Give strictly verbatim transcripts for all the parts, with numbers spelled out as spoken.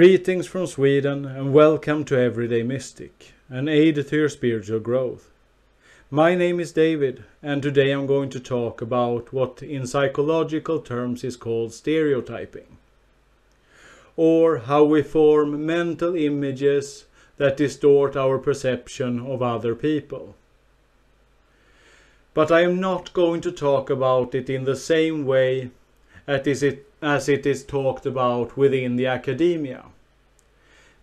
Greetings from Sweden and welcome to Everyday Mystic, an aid to your spiritual growth. My name is David and today I'm going to talk about what in psychological terms is called stereotyping, or how we form mental images that distort our perception of other people. But I am not going to talk about it in the same way as it as it is talked about within the academia,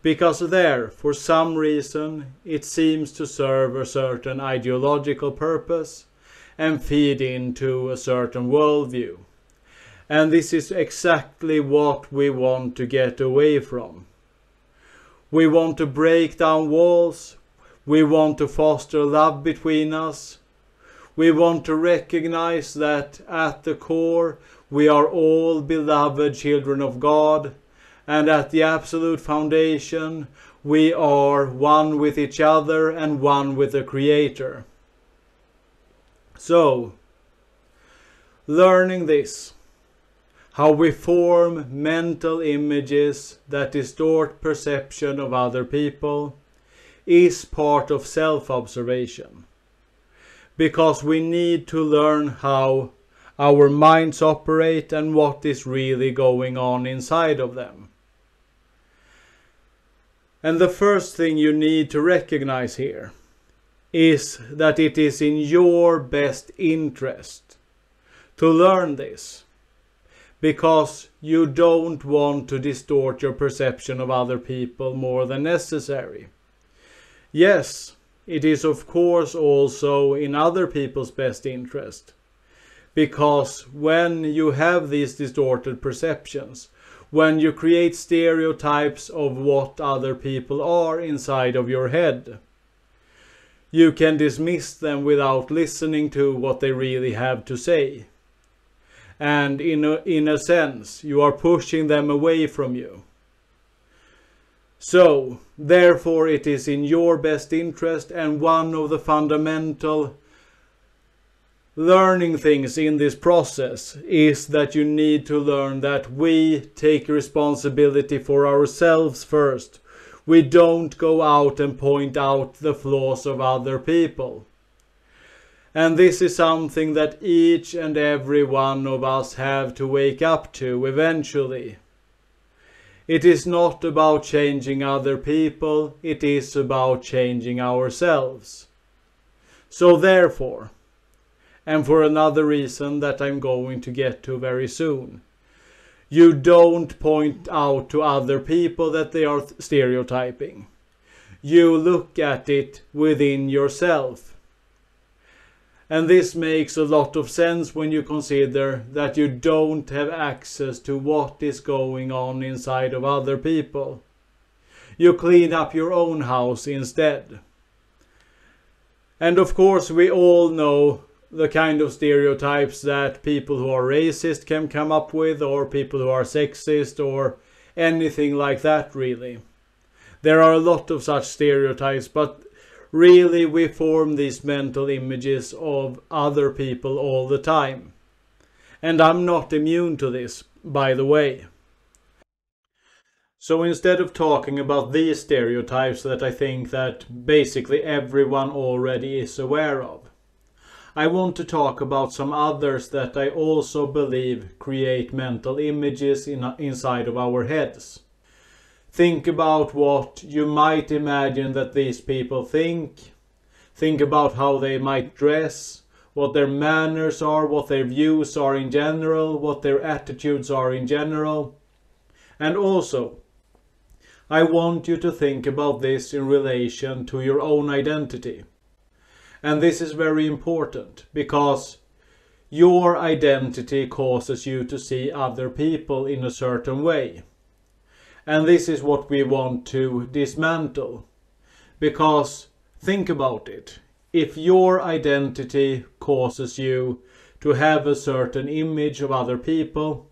because there, for some reason, it seems to serve a certain ideological purpose and feed into a certain worldview. And this is exactly what we want to get away from. We want to break down walls, we want to foster love between us, we want to recognize that at the core we are all beloved children of God, and at the absolute foundation we are one with each other and one with the Creator. So, learning this, how we form mental images that distort perception of other people, is part of self-observation, because we need to learn how our minds operate and what is really going on inside of them. And the first thing you need to recognize here is that it is in your best interest to learn this, because you don't want to distort your perception of other people more than necessary. Yes, it is of course also in other people's best interest, because when you have these distorted perceptions, when you create stereotypes of what other people are inside of your head, you can dismiss them without listening to what they really have to say. And in a, in a sense, you are pushing them away from you. So, therefore, it is in your best interest, and one of the fundamental learning things in this process is that you need to learn that we take responsibility for ourselves first. We don't go out and point out the flaws of other people. And this is something that each and every one of us have to wake up to eventually. It is not about changing other people, it is about changing ourselves. So therefore, and for another reason that I'm going to get to very soon, you don't point out to other people that they are stereotyping. You look at it within yourself. And this makes a lot of sense when you consider that you don't have access to what is going on inside of other people. You clean up your own house instead. And of course we all know the kind of stereotypes that people who are racist can come up with, or people who are sexist, or anything like that really. There are a lot of such stereotypes, but really we form these mental images of other people all the time. And I'm not immune to this, by the way. So instead of talking about these stereotypes that I think that basically everyone already is aware of, I want to talk about some others that I also believe create mental images in, inside of our heads. Think about what you might imagine that these people think. Think about how they might dress, what their manners are, what their views are in general, what their attitudes are in general. And also, I want you to think about this in relation to your own identity. And this is very important, because your identity causes you to see other people in a certain way. And this is what we want to dismantle. Because, think about it, if your identity causes you to have a certain image of other people,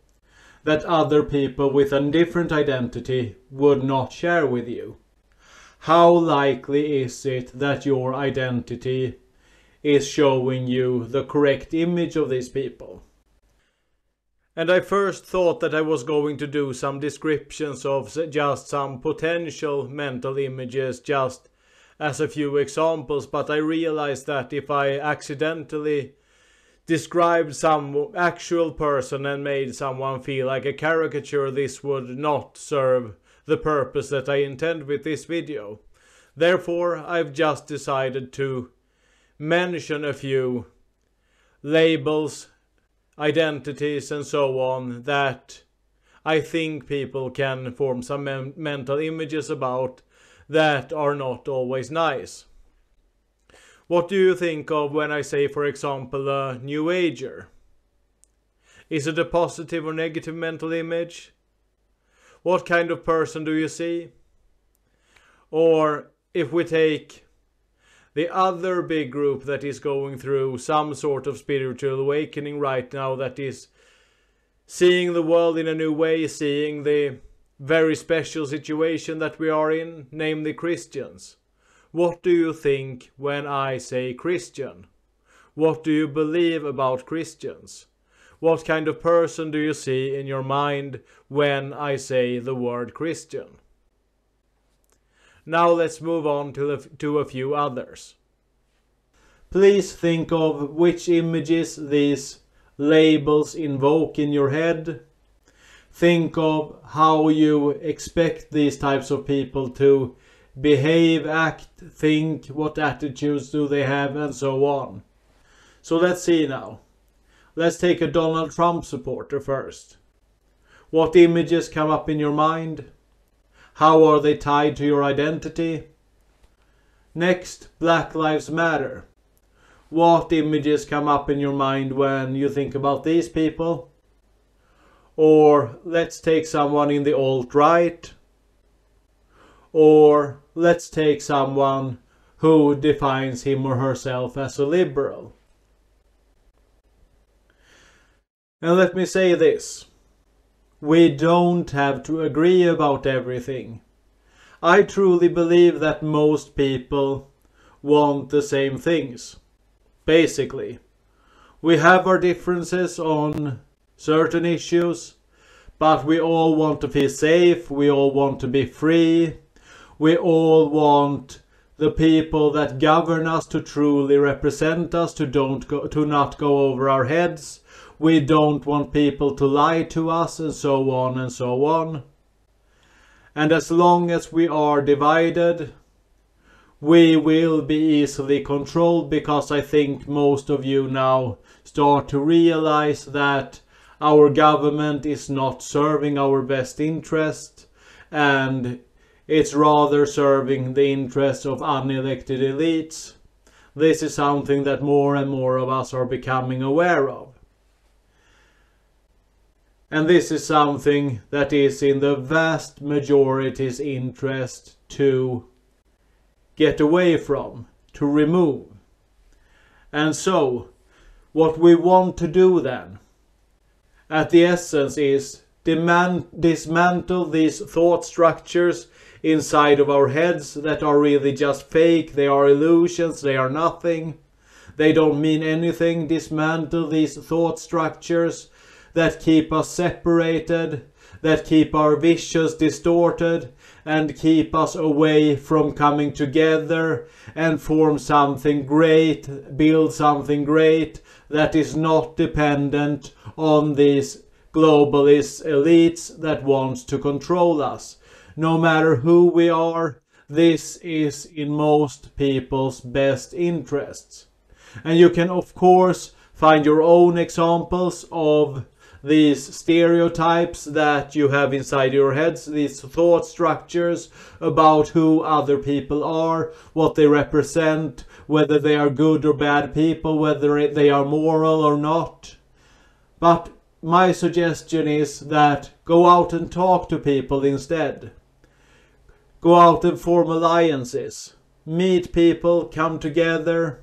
that other people with a different identity would not share with you, how likely is it that your identity is showing you the correct image of these people? And I first thought that I was going to do some descriptions of just some potential mental images, just as a few examples, but I realized that if I accidentally described some actual person and made someone feel like a caricature, this would not serve the purpose that I intend with this video. Therefore, I've just decided to mention a few labels, identities, and so on that I think people can form some men mental images about that are not always nice. What do you think of when I say, for example, a New Ager? Is it a positive or negative mental image? What kind of person do you see? Or if we take the other big group that is going through some sort of spiritual awakening right now, that is seeing the world in a new way, seeing the very special situation that we are in, namely Christians. What do you think when I say Christian? What do you believe about Christians? What kind of person do you see in your mind when I say the word Christian? Now let's move on to, the, to a few others. Please think of which images these labels invoke in your head. Think of how you expect these types of people to behave, act, think, what attitudes do they have, and so on. So let's see now. Let's take a Donald Trump supporter first. What images come up in your mind? How are they tied to your identity? Next, Black Lives Matter. What images come up in your mind when you think about these people? Or let's take someone in the alt-right. Or let's take someone who defines him or herself as a liberal. And let me say this. We don't have to agree about everything. I truly believe that most people want the same things. Basically, we have our differences on certain issues, but we all want to feel safe, we all want to be free, we all want the people that govern us to truly represent us, to don't go, to not go over our heads. We don't want people to lie to us, and so on and so on. And as long as we are divided, we will be easily controlled, because I think most of you now start to realize that our government is not serving our best interest, and it's rather serving the interests of unelected elites. This is something that more and more of us are becoming aware of. And this is something that is in the vast majority's interest to get away from, to remove. And so, what we want to do then, at the essence, is demand, dismantle these thought structures inside of our heads that are really just fake, they are illusions, they are nothing, they don't mean anything. Dismantle these thought structures that keep us separated, that keep our visions distorted, and keep us away from coming together and form something great, build something great that is not dependent on these globalist elites that want to control us. No matter who we are, this is in most people's best interests. And you can of course find your own examples of these stereotypes that you have inside your heads, these thought structures about who other people are, what they represent, whether they are good or bad people, whether they are moral or not. But my suggestion is that go out and talk to people instead. Go out and form alliances. Meet people, come together,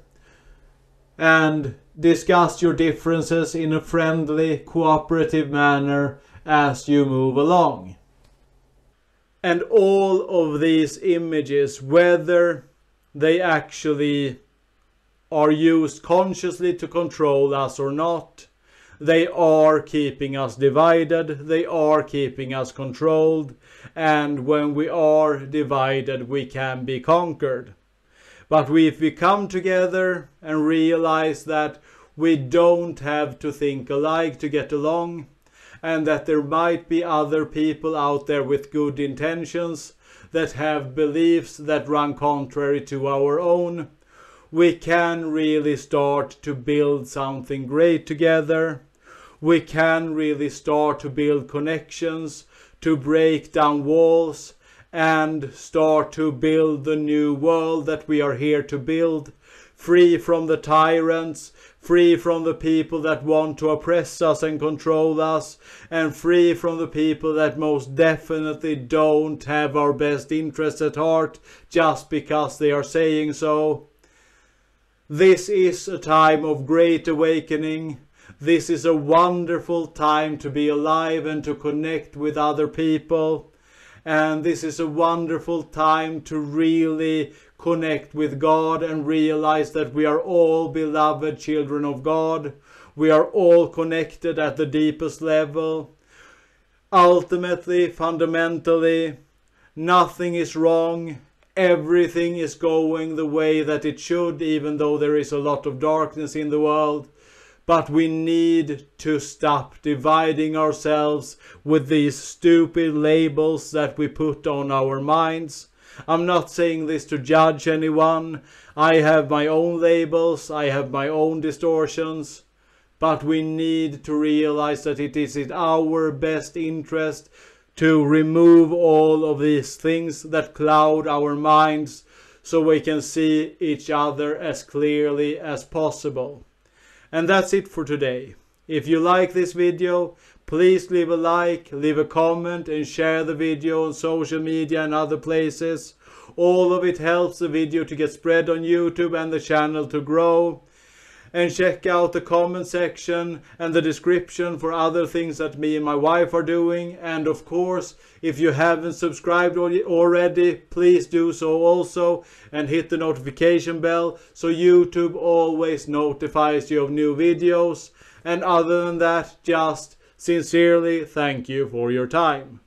and discuss your differences in a friendly, cooperative manner as you move along. And all of these images, whether they actually are used consciously to control us or not, They are keeping us divided. They are keeping us controlled. And when we are divided, we can be conquered. But we, if we come together and realize that we don't have to think alike to get along, and that there might be other people out there with good intentions that have beliefs that run contrary to our own, we can really start to build something great together. We can really start to build connections, to break down walls, and start to build the new world that we are here to build, free from the tyrants, free from the people that want to oppress us and control us, and free from the people that most definitely don't have our best interests at heart just because they are saying so. This is a time of great awakening. This is a wonderful time to be alive and to connect with other people. And this is a wonderful time to really connect with God and realize that we are all beloved children of God. We are all connected at the deepest level. Ultimately, fundamentally, nothing is wrong. Everything is going the way that it should, even though there is a lot of darkness in the world. But we need to stop dividing ourselves with these stupid labels that we put on our minds. I'm not saying this to judge anyone. I have my own labels. I have my own distortions. But we need to realize that it is in our best interest to remove all of these things that cloud our minds so we can see each other as clearly as possible. And that's it for today. If you like this video, please leave a like, leave a comment, and share the video on social media and other places. All of it helps the video to get spread on YouTube and the channel to grow. And check out the comment section and the description for other things that me and my wife are doing. And of course, if you haven't subscribed already, please do so also, and hit the notification bell so YouTube always notifies you of new videos. And other than that, just sincerely thank you for your time.